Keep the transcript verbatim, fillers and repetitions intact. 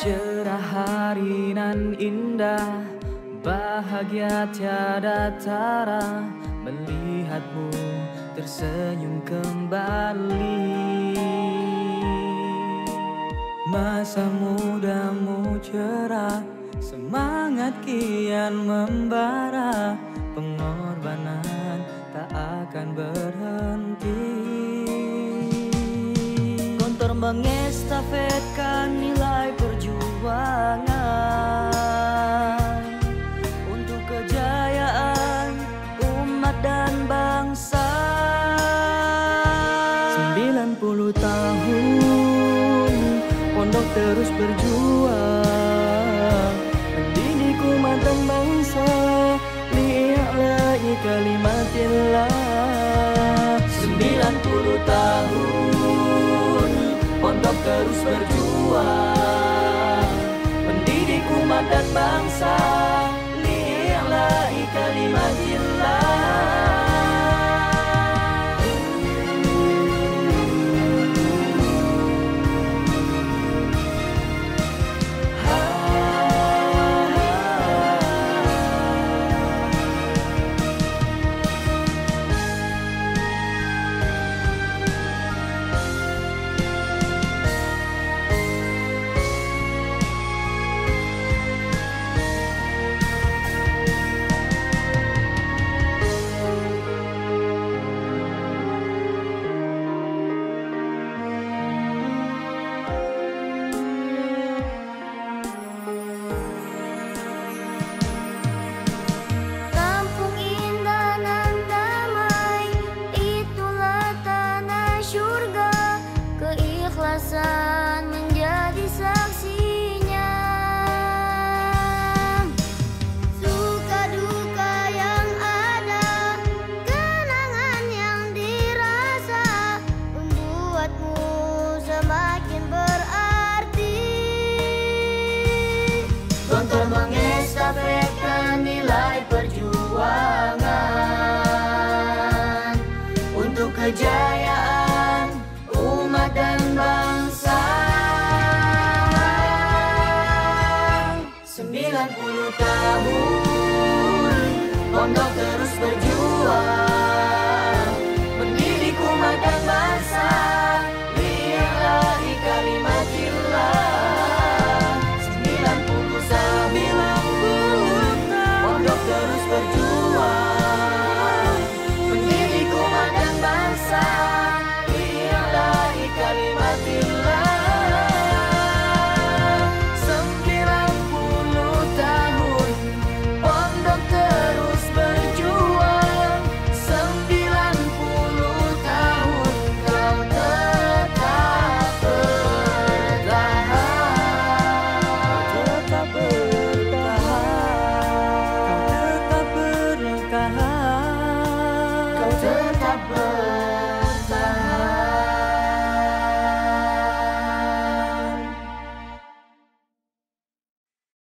cerah hari nan indah, bahagia tiada tara, melihatmu tersenyum kembali. Masa mudamu cerah, semangat kian membara, pengorbanan tak akan berhenti. Gontor mengestafetkan nilai perjuangan untuk kejayaan umat dan bangsa. sembilan puluh tahun pondok terus berjuang, mendidik umat dan bangsa. Lihatlah kalimatillah. sembilan puluh tahun pondok terus berjuang, mendidik umat dan bangsa. Lihatlah kalimatillah. Menjadi saksi